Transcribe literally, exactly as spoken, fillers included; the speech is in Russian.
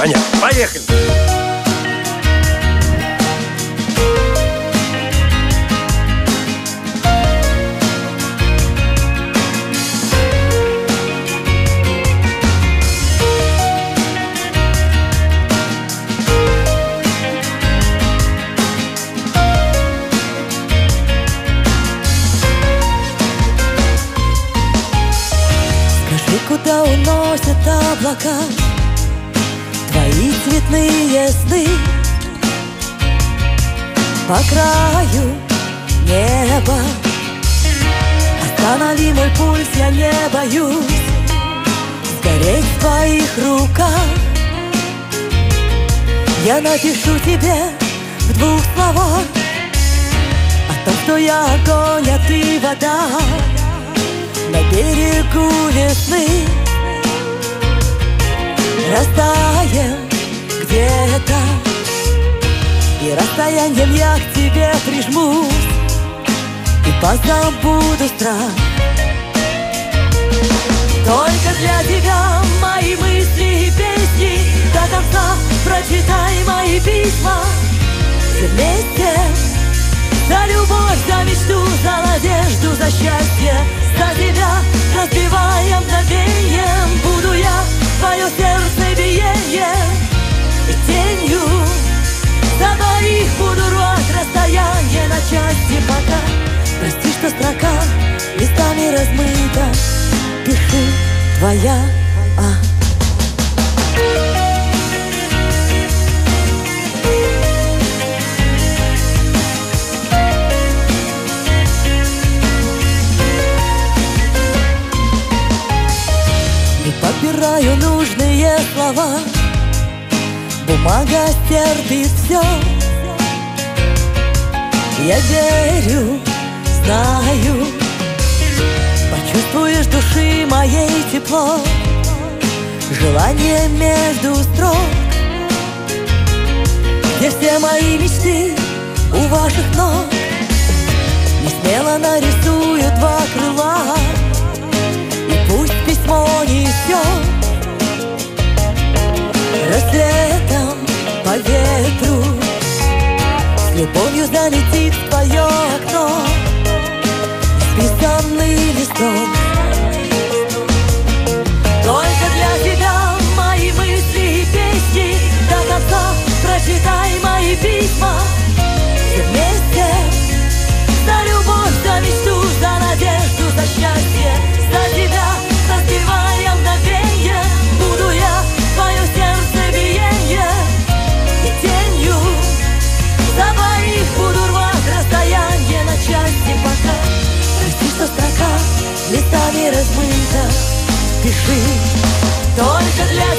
Понятно. Поехали. Куда уносят облака твои цветные сны? По краю неба останови мой пульс, я не боюсь сгореть в твоих руках. Я напишу тебе в двух словах о том, что я огонь, а ты вода на берегу весны. Растаем где-то, и расстоянием я к тебе прижмусь, и позабуду страх. Только для тебя мои мысли и песни, до конца прочитай мои письма. Все вместе за любовь, за мечту, за надежду, за счастье, за тебя разбиваем мгновеньем. Буду я твое сердце биение, и тенью за двоих буду рвать расстояние на части. Пока прости, что строка листами размыта, пишу твоя А. Подбираю нужные слова, бумага стерпит все. Я верю, знаю, почувствуешь души моей тепло, желание между строк, где все мои мечты у ваших ног. Не смело нарисую два крыла, пусть письмо несет рассветом по ветру, с любовью залетит в твое окно списанный листок. Только для тебя мои мысли и песни, до конца прочитай мои письма. Все вместе за любовь, за мечту, за надежду, за счастье, за тебя разбиваем мгновенье. Буду я твое сердце биение, и тенью за двоих буду рвать расстояние на части. Пока прости, что строка листами размыта, пиши. Только для